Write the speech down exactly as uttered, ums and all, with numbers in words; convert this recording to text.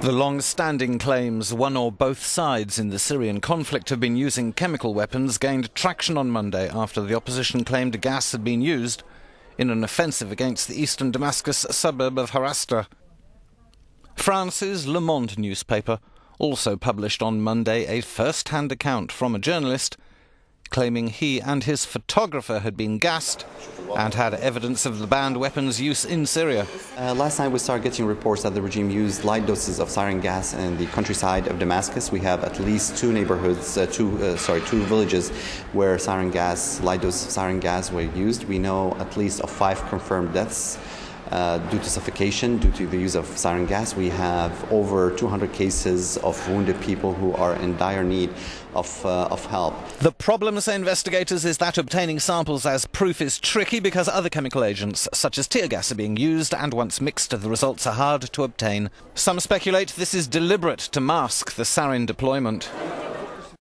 The long-standing claims one or both sides in the Syrian conflict have been using chemical weapons gained traction on Monday after the opposition claimed gas had been used in an offensive against the eastern Damascus suburb of Harasta. France's Le Monde newspaper also published on Monday a first-hand account from a journalist claiming he and his photographer had been gassed and had evidence of the banned weapons use in Syria. Uh, last night we started getting reports that the regime used light doses of sarin gas in the countryside of Damascus. We have at least two neighborhoods, uh, two uh, sorry, two villages where sarin gas, light dose of sarin gas were used. We know at least of five confirmed deaths uh, due to suffocation, due to the use of sarin gas. We have over two hundred cases of wounded people who are in dire need Of, uh, of help. The problem, say investigators, is that obtaining samples as proof is tricky because other chemical agents, such as tear gas, are being used, and once mixed, the results are hard to obtain. Some speculate this is deliberate to mask the sarin deployment.